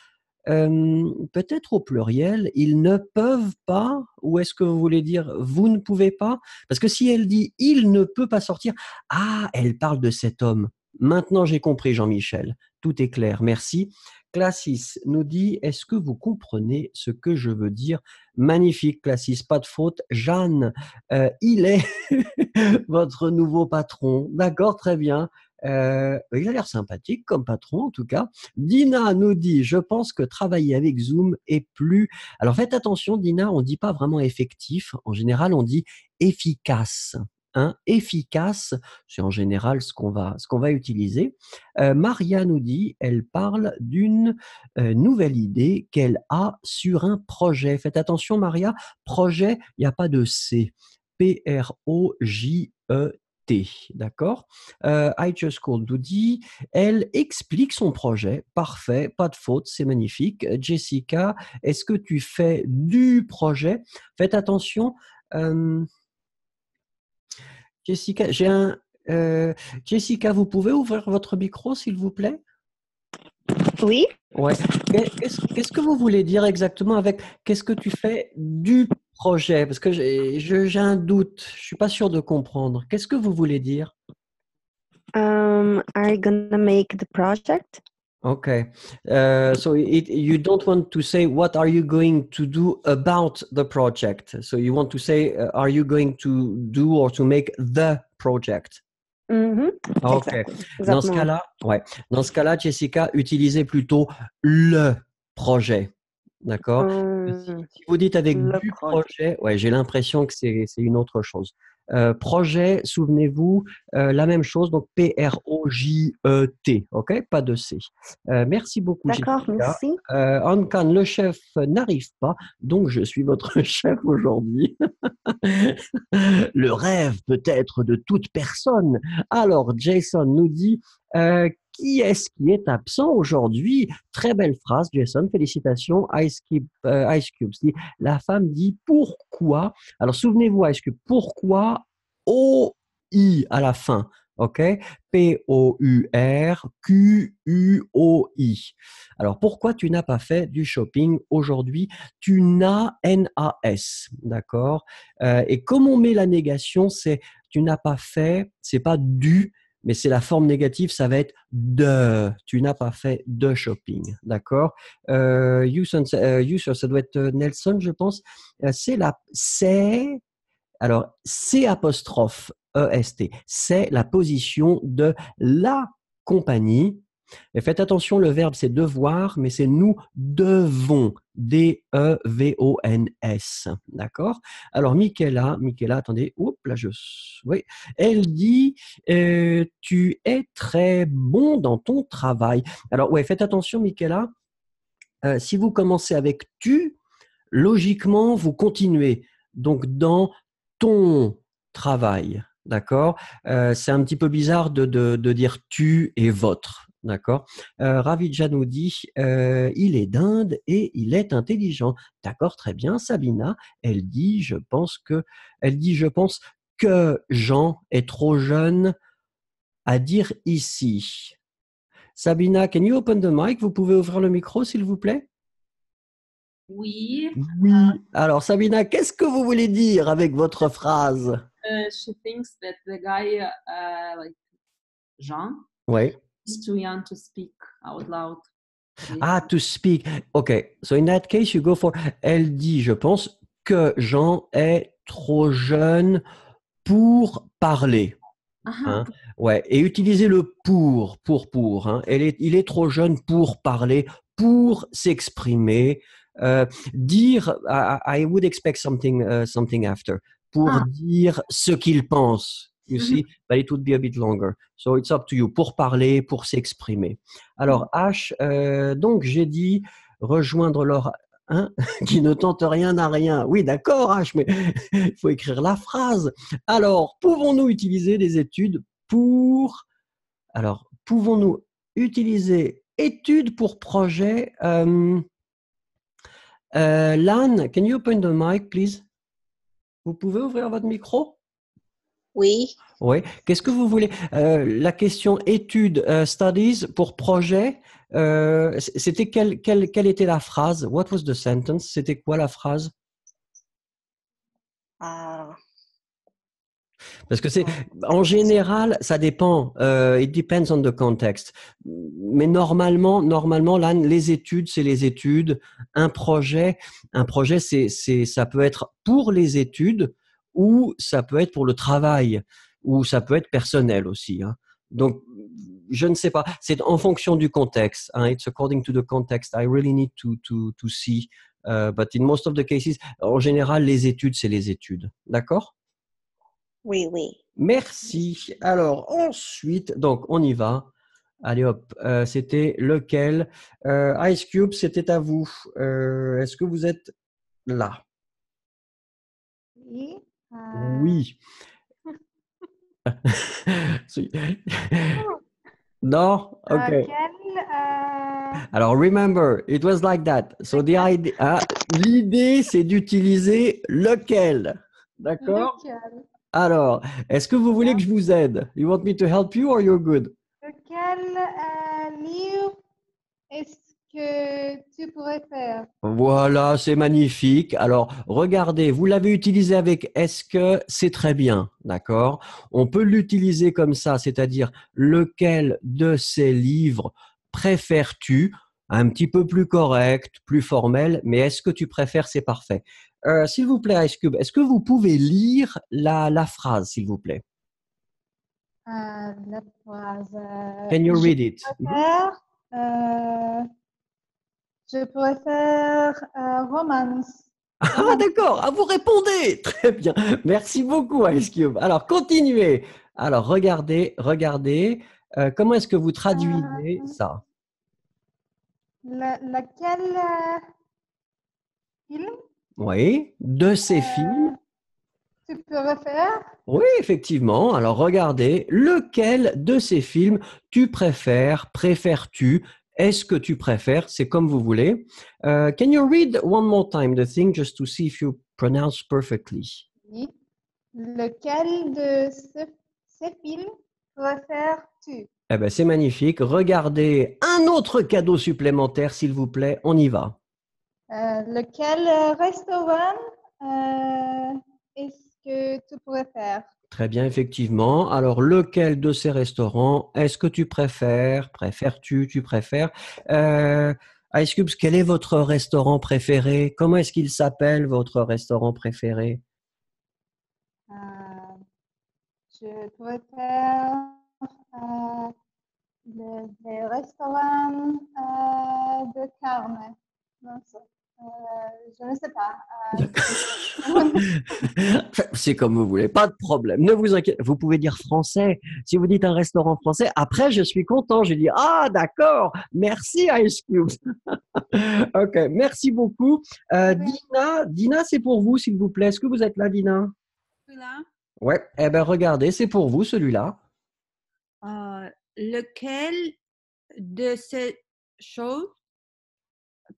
peut-être au pluriel « ils ne peuvent pas » ou est-ce que vous voulez dire « vous ne pouvez pas » Parce que si elle dit « il ne peut pas sortir », ah, elle parle de cet homme. Maintenant, j'ai compris, Jean-Michel. Tout est clair, merci. Classis nous dit, est-ce que vous comprenez ce que je veux dire? Magnifique, Classis, pas de faute. Jeanne, il est votre nouveau patron. D'accord, très bien. Il a l'air sympathique comme patron, en tout cas. Dina nous dit, je pense que travailler avec Zoom est plus... Alors, faites attention, Dina, on ne dit pas vraiment effectif. En général, on dit efficace. Hein, efficace, c'est en général ce qu'on va utiliser. Maria nous dit, elle parle d'une nouvelle idée qu'elle a sur un projet. Faites attention Maria, projet, il n'y a pas de C. P-R-O-J-E-T, d'accord? I Just Called nous dit, elle explique son projet, parfait, pas de faute, c'est magnifique. Jessica, est-ce que tu fais du projet? Faites attention... Jessica, Jessica, vous pouvez ouvrir votre micro, s'il vous plaît? Oui. Ouais. Qu'est-ce que vous voulez dire exactement avec « qu'est-ce que tu fais du projet » Parce que j'ai un doute, je ne suis pas sûre de comprendre. Qu'est-ce que vous voulez dire? Are you gonna make the project? Okay. So you don't want to say what are you going to do about the project. So you want to say are you going to do or to make the project. Mm-hmm. Okay. Exactement. Dans ce cas-là, Jessica, utilisez plutôt le projet. D'accord. Si vous dites avec du projet, ouais, j'ai l'impression que c'est une autre chose. Projet, souvenez-vous, la même chose, donc P-R-O-J-E-T, ok? Pas de C. Merci beaucoup. D'accord, merci. Ankan, le chef n'arrive pas, donc je suis votre chef aujourd'hui. Le rêve peut-être de toute personne. Alors, Jason nous dit Qui est-ce qui est absent aujourd'hui? Très belle phrase, Jason. Félicitations, Ice Cube. La femme dit pourquoi. Alors, souvenez-vous, Ice Cube, pourquoi O-I à la fin? OK? P-O-U-R-Q-U-O-I. Alors, pourquoi tu n'as pas fait du shopping aujourd'hui? Tu n'as N-A-S. D'accord? Et comme on met la négation, c'est tu n'as pas fait, c'est pas du, mais c'est la forme négative, ça va être de. Tu n'as pas fait de shopping. D'accord? Ça doit être Nelson, je pense. Alors, C apostrophe EST, c'est la position de la compagnie. Et faites attention, le verbe c'est devoir, mais c'est nous devons. D-E-V-O-N-S. D'accord? Alors, Michaela, attendez. Oups, là, oui. Elle dit, tu es très bon dans ton travail. Alors, ouais, faites attention, Michaela. Si vous commencez avec tu, logiquement, vous continuez. Donc, dans ton travail. D'accord? C'est un petit peu bizarre de dire tu et votre. D'accord. Ravidja nous dit il est d'Inde et il est intelligent. D'accord, très bien. Sabina, elle dit je pense que Jean est trop jeune à dire ici. Sabina, can you open the mic? Vous pouvez ouvrir le micro, s'il vous plaît? Oui. Alors Sabina, qu'est-ce que vous voulez dire avec votre phrase? She thinks that the guy like Jean. Oui. Too young to speak out loud. Ah, to speak. Okay, so in that case, you go for. Elle dit, je pense que Jean est trop jeune pour parler. Hein? Ouais. Et utilisez le pour. Hein? Il est trop jeune pour parler, pour s'exprimer, dire. I would expect something after. Pour dire ce qu'il pense. You see, but it would be a bit longer. So it's up to you. Pour parler, pour s'exprimer. Alors, H, donc j'ai dit rejoindre leur... Hein, qui ne tente rien à rien. Oui, d'accord, H, mais il faut écrire la phrase. Alors, pouvons-nous utiliser études pour projet? Lan, can you open the mic, please? Vous pouvez ouvrir votre micro? Oui. Qu'est-ce que vous voulez? La question études, studies pour projet, c'était quelle était la phrase? What was the sentence? C'était quoi la phrase? Parce que c'est en général, ça dépend. It depends on the context. Mais normalement, là, les études, c'est les études. Un projet, c'est ça peut être pour les études. Ou ça peut être pour le travail, ou ça peut être personnel aussi. Hein. Donc, je ne sais pas. C'est en fonction du contexte. Hein. It's according to the context. I really need to see. But in most of the cases, en général, les études, c'est les études. D'accord? Oui. Merci. Alors, ensuite, donc, on y va. Allez, hop. C'était lequel? Ice Cube, c'était à vous. Est-ce que vous êtes là? Oui. No? Okay. Alors, remember, it was like that. So the idea, l'idée, c'est d'utiliser lequel. D'accord? Alors, est-ce que vous voulez que je vous aide? You want me to help you or you're good? Lequel livre est-ce que tu pourrais faire? Voilà, c'est magnifique. Alors, regardez, vous l'avez utilisé avec « est-ce que » c'est très bien, d'accord? On peut l'utiliser comme ça, c'est-à-dire « lequel de ces livres préfères-tu » un petit peu plus correct, plus formel, mais « est-ce que tu préfères » c'est parfait. S'il vous plaît, Ice Cube, est-ce que vous pouvez lire la phrase, s'il vous plaît? La phrase… Can you read it? Je préfère romance. Ah, d'accord. Vous répondez. Très bien. Merci beaucoup, Ice Cube. Alors, continuez. Alors, regardez. Comment est-ce que vous traduisez ça? Laquelle film? Oui. De ces films. Tu peux refaire? Oui, effectivement. Alors, regardez, lequel de ces films tu préfères? Préfères-tu? Est-ce que tu préfères? C'est comme vous voulez. Can you read one more time the thing just to see if you pronounce perfectly? Oui. Lequel de ces films préfères-tu? Eh bien, c'est magnifique. Regardez un autre cadeau supplémentaire, s'il vous plaît. On y va. Lequel restaurant est-ce que tu préfères? Très bien, effectivement. Alors, lequel de ces restaurants est-ce que tu préfères? Préfères-tu? Tu préfères? Ice Cube, quel est votre restaurant préféré? Comment est-ce qu'il s'appelle, votre restaurant préféré? Je préfère... le restaurant de Carmen. Non, je ne sais pas. C'est comme vous voulez, pas de problème. Ne vous inquiétez, vous pouvez dire français. Si vous dites un restaurant français, après je suis content. Je dis ah d'accord, merci Ice Cube. Ok, merci beaucoup. Dina, c'est pour vous s'il vous plaît. Est-ce que vous êtes là, Dina? Là. Ouais. Eh ben regardez, c'est pour vous celui-là. Lequel de ces choses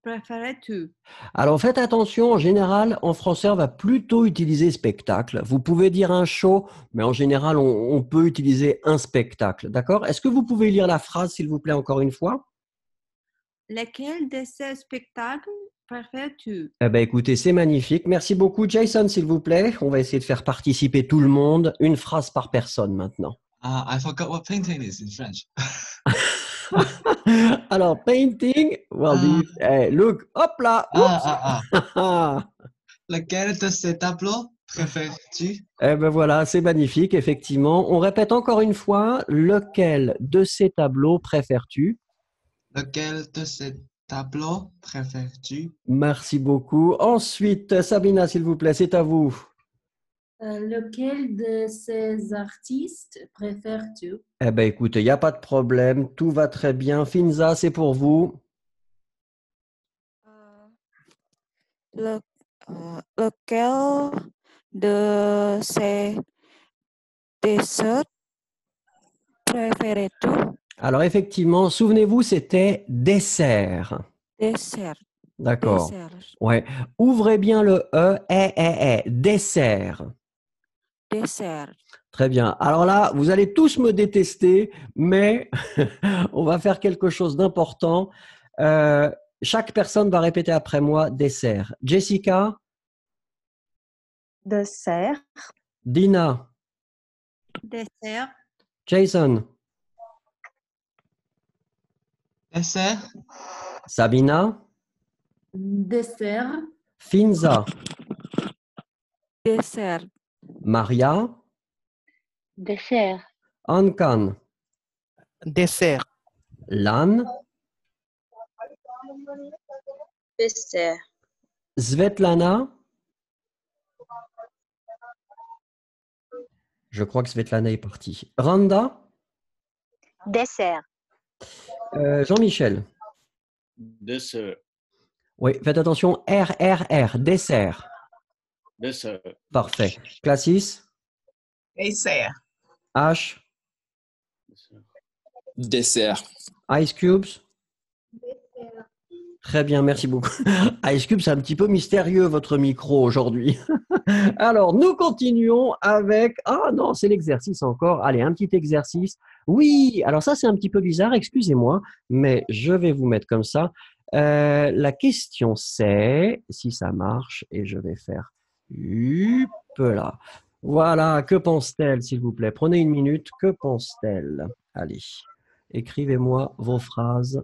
préfères-tu? Alors faites attention, en général, en français, on va plutôt utiliser spectacle. Vous pouvez dire un show, mais en général, on peut utiliser un spectacle. D'accord? Est-ce que vous pouvez lire la phrase, s'il vous plaît, encore une fois? Lequel de ces spectacles préfères-tu? Eh ben, écoutez, c'est magnifique. Merci beaucoup, Jason, s'il vous plaît. On va essayer de faire participer tout le monde. Une phrase par personne maintenant. I forgot what painting is in French. Alors, painting, well, hey, look, hop là. Lequel de ces tableaux préfères-tu? Eh ben voilà, c'est magnifique, effectivement. On répète encore une fois, lequel de ces tableaux préfères-tu? Lequel de ces tableaux préfères-tu? Merci beaucoup. Ensuite, Sabina, s'il vous plaît, c'est à vous. Lequel de ces artistes préfères-tu? Eh bien, écoutez, il n'y a pas de problème. Tout va très bien. Finza, c'est pour vous. Lequel de ces desserts préfères-tu? Alors, effectivement, souvenez-vous, c'était dessert. Dessert. D'accord. Ouais. Ouvrez bien le E, dessert. Dessert. Très bien. Alors là, vous allez tous me détester, mais on va faire quelque chose d'important. Chaque personne va répéter après moi dessert. Jessica? Dessert. Dina? Dessert. Jason? Dessert. Sabina? Dessert. Finza? Dessert. Maria? Dessert. Ankan? Dessert. Lan? Dessert. Svetlana? Je crois que Svetlana est partie. Randa? Dessert. Jean-Michel? Dessert. Oui, faites attention, dessert. Dessert. Parfait. Classis? Dessert. H? Dessert. Ice Cubes? Dessert. Très bien, merci beaucoup. Ice Cube, c'est un petit peu mystérieux votre micro aujourd'hui. Alors, nous continuons avec... Ah non, c'est l'exercice encore. Allez, un petit exercice. Oui, alors ça c'est un petit peu bizarre, excusez-moi, mais je vais vous mettre comme ça. La question c'est, si ça marche, et je vais faire... Là. Voilà, que pense-t-elle, s'il vous plaît? Prenez une minute, que pense-t-elle? Allez, écrivez-moi vos phrases.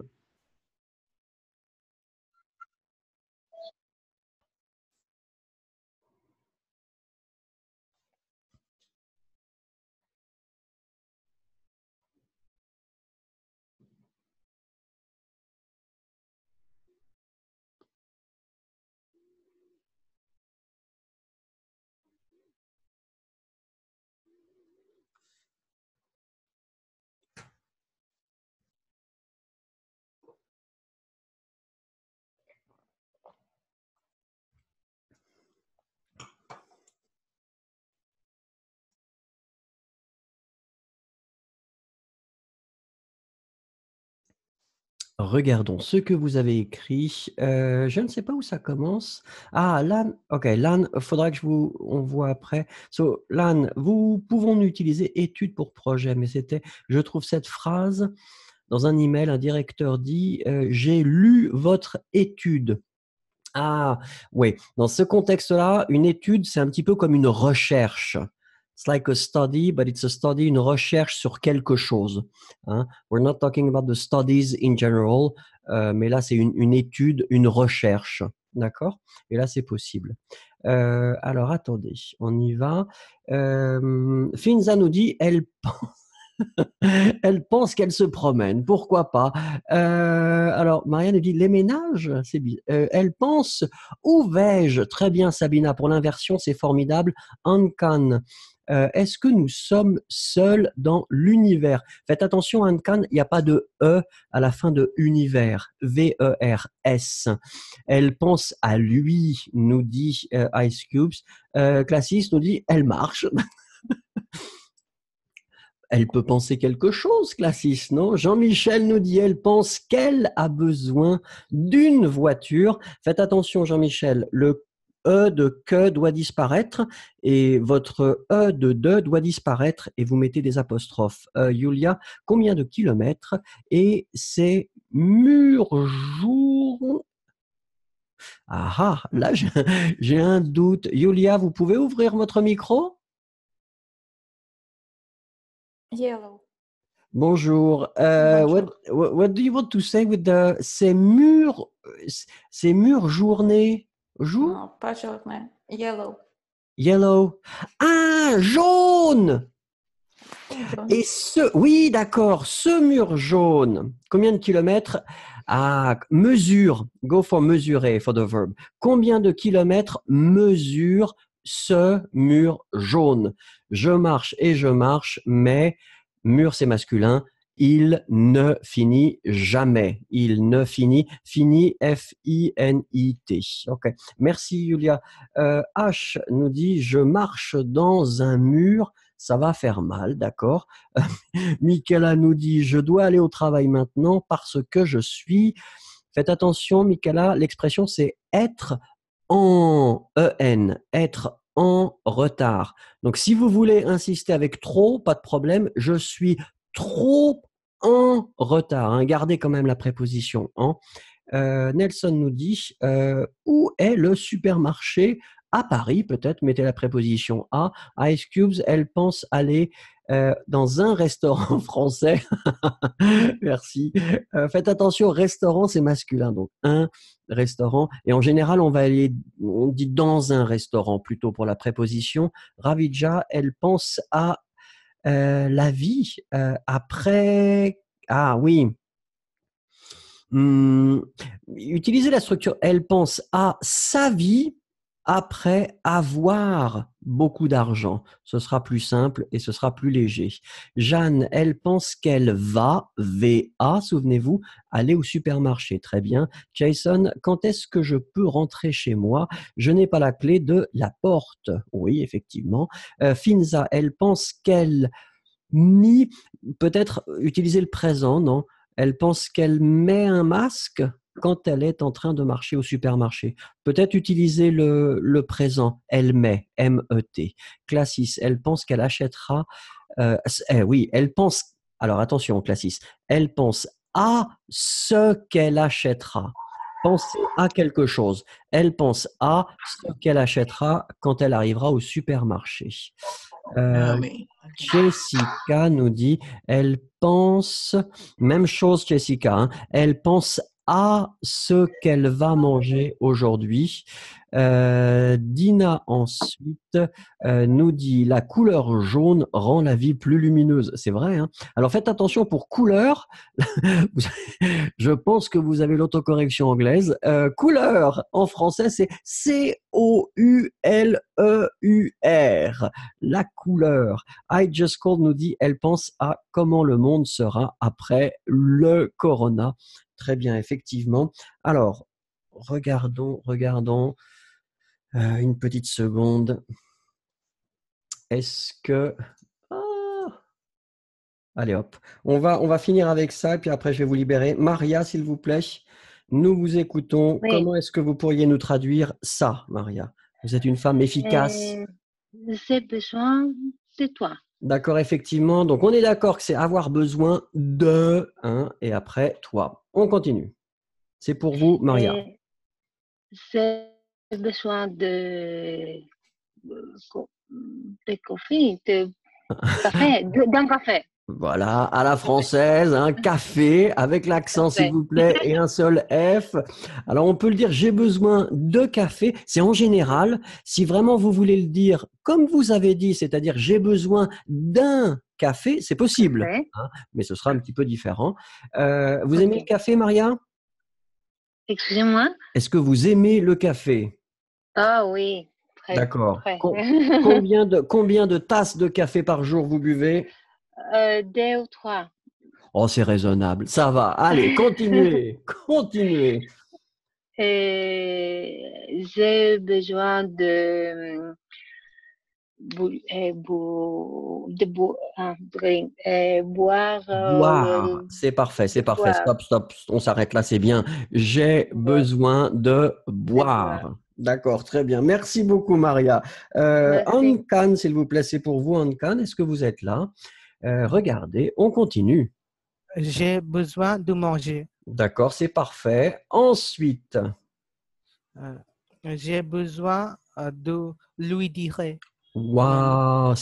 Regardons ce que vous avez écrit. Je ne sais pas où ça commence. Ah, Lan, ok, Lan, faudra que on voit après. So, Lan, vous pouvons utiliser études pour projet, mais c'était, je trouve cette phrase dans un email, un directeur dit j'ai lu votre étude. Ah, oui, dans ce contexte-là, une étude, c'est un petit peu comme une recherche. It's like a study, but it's a study, une recherche sur quelque chose. Hein? We're not talking about the studies in general, mais là, c'est une étude, une recherche. D'accord? Et là, c'est possible. Alors, attendez, on y va. Finza nous dit, elle pense qu'elle se promène, pourquoi pas. Alors, Maria nous dit, les ménages, c'est bizarre. Elle pense, où vais-je? Très bien, Sabina, pour l'inversion, c'est formidable. Ankan. Est-ce que nous sommes seuls dans l'univers? Faites attention, Ankan, il n'y a pas de E à la fin de univers. V-E-R-S. Elle pense à lui, nous dit Ice Cube. Classis nous dit, elle marche. Elle peut penser quelque chose, Classis, non? Jean-Michel nous dit, elle pense qu'elle a besoin d'une voiture. Faites attention, Jean-Michel, le E de que doit disparaître et votre E de de doit disparaître et vous mettez des apostrophes. Julia, combien de kilomètres? Et c'est Murjour. Ah, là, j'ai un doute. Julia, vous pouvez ouvrir votre micro? Hello. Bonjour. What do you want to say with the ces murs journée jour? Non, pas journée. Yellow. Yellow. Ah, jaune. Et ce, oui, d'accord, ce mur jaune. Combien de kilomètres? Ah, mesure. Go for mesurer for the verb. Combien de kilomètres mesure ce mur jaune? Je marche et je marche, mais mur c'est masculin, il ne finit jamais. Il ne finit, fini, F-I-N-I-T. Ok. Merci Julia. H nous dit, je marche dans un mur, ça va faire mal, d'accord. Michaela nous dit, je dois aller au travail maintenant parce que je suis... Faites attention Michaela, l'expression c'est être en E-N, être en retard. Donc, si vous voulez insister avec trop, pas de problème, je suis trop en retard. Hein. Gardez quand même la préposition en. Nelson nous dit, où est le supermarché? À Paris, peut-être, mettez la préposition à. Ice Cubes, elle pense aller dans un restaurant français. Merci. Faites attention, restaurant, c'est masculin. Donc, un restaurant. Et en général, on dit dans un restaurant plutôt pour la préposition. Ravidja, elle pense à la vie après. Ah oui. Utilisez la structure. Elle pense à sa vie. Après avoir beaucoup d'argent, ce sera plus simple et ce sera plus léger. Jeanne, elle pense qu'elle va, V-A, souvenez-vous, aller au supermarché. Très bien. Jason, quand est-ce que je peux rentrer chez moi? Je n'ai pas la clé de la porte. Oui, effectivement. Finza, elle pense qu'elle nie, peut-être utiliser le présent, non? Elle pense qu'elle met un masque quand elle est en train de marcher au supermarché. Peut-être utiliser le présent. Elle met, M-E-T. Classis, elle pense qu'elle achètera... oui, elle pense... Alors, attention, Classis. Elle pense à ce qu'elle achètera. Pensez à quelque chose. Elle pense à ce qu'elle achètera quand elle arrivera au supermarché. Jessica nous dit, elle pense... Même chose, Jessica. Hein, elle pense à ce qu'elle va manger aujourd'hui. Dina ensuite nous dit « La couleur jaune rend la vie plus lumineuse ». C'est vrai. Hein? Alors faites attention pour couleur. Je pense que vous avez l'autocorrection anglaise. Couleur en français c'est C-O-U-L-E-U-R. La couleur. I Just Called nous dit « Elle pense à comment le monde sera après le corona ». Très bien, effectivement. Alors, regardons. Une petite seconde. Est-ce que... Ah, Allez hop, on va finir avec ça et puis après je vais vous libérer. Maria, s'il vous plaît, nous vous écoutons. Oui. Comment est-ce que vous pourriez nous traduire ça, Maria? Vous êtes une femme efficace. J'ai besoin de toi. D'accord, effectivement. Donc, on est d'accord que c'est avoir besoin de, hein, et après, toi. On continue. C'est pour vous, Maria. J'ai besoin d'un café. Voilà, à la française, un café avec l'accent, s'il vous plaît, et un seul F. Alors, on peut le dire, j'ai besoin de café. C'est en général, si vraiment vous voulez le dire comme vous avez dit, c'est-à-dire j'ai besoin d'un café, c'est possible, hein, mais ce sera un petit peu différent. Vous aimez le café, Maria? Excusez-moi. Est-ce que vous aimez le café? Ah oui. D'accord. Combien de tasses de café par jour vous buvez? 2 ou 3. Oh, c'est raisonnable. Ça va. Allez, continuez. Continuez. J'ai besoin de boire. C'est parfait, c'est parfait. Stop, stop. On s'arrête là, c'est bien. J'ai besoin de boire. D'accord, très bien. Merci beaucoup, Maria. Ankan, s'il vous plaît, c'est pour vous, Ankan. Est-ce que vous êtes là? Regardez, on continue. J'ai besoin de manger. D'accord, c'est parfait. Ensuite. J'ai besoin de lui dire. Waouh,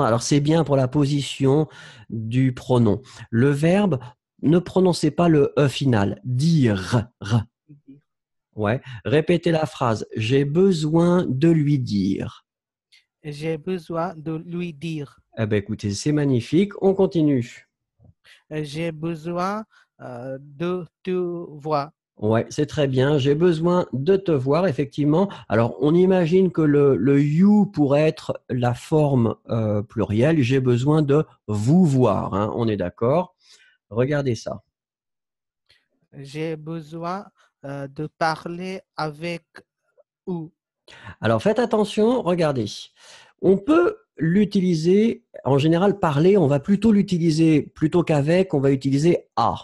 alors c'est bien pour la position du pronom. Le verbe, ne prononcez pas le E final. Dire. Ouais. Répétez la phrase. J'ai besoin de lui dire. J'ai besoin de lui dire. Eh bien, écoutez, c'est magnifique. On continue. J'ai besoin de te voir. Ouais, c'est très bien. J'ai besoin de te voir, effectivement. Alors, on imagine que le you pourrait être la forme plurielle. J'ai besoin de vous voir. Hein, on est d'accord. Regardez ça. J'ai besoin de parler avec vous. Alors, faites attention. Regardez. On peut l'utiliser, en général, parler, on va plutôt l'utiliser, plutôt qu'avec, on va utiliser « à ».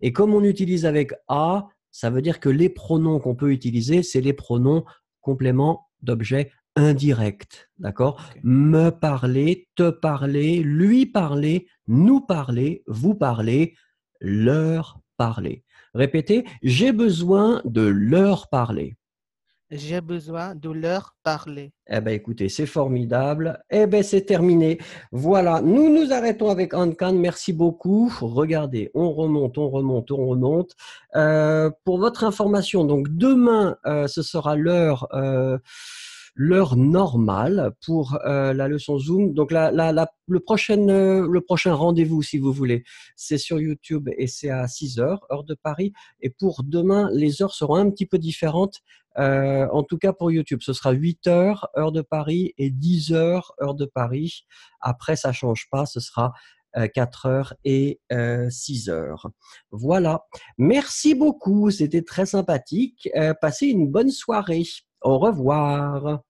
Et comme on utilise avec « à », ça veut dire que les pronoms qu'on peut utiliser, c'est les pronoms compléments d'objets indirects. D'accord ? Okay. Me parler, te parler, lui parler, nous parler, vous parler, leur parler. Répétez, j'ai besoin de leur parler. J'ai besoin de leur parler. Eh bien, écoutez, c'est formidable. Eh bien, c'est terminé. Voilà, nous nous arrêtons avec Ankan. Merci beaucoup. Regardez, on remonte, on remonte, on remonte. Pour votre information, donc demain, ce sera l'heure normale pour la leçon Zoom. Donc, le prochain rendez-vous, si vous voulez, c'est sur YouTube et c'est à 6h, heure de Paris. Et pour demain, les heures seront un petit peu différentes. En tout cas pour YouTube, ce sera 8h, heure de Paris, et 10h, heure de Paris. Après, ça ne change pas, ce sera 4h et 6h. Voilà. Merci beaucoup, c'était très sympathique. Passez une bonne soirée. Au revoir.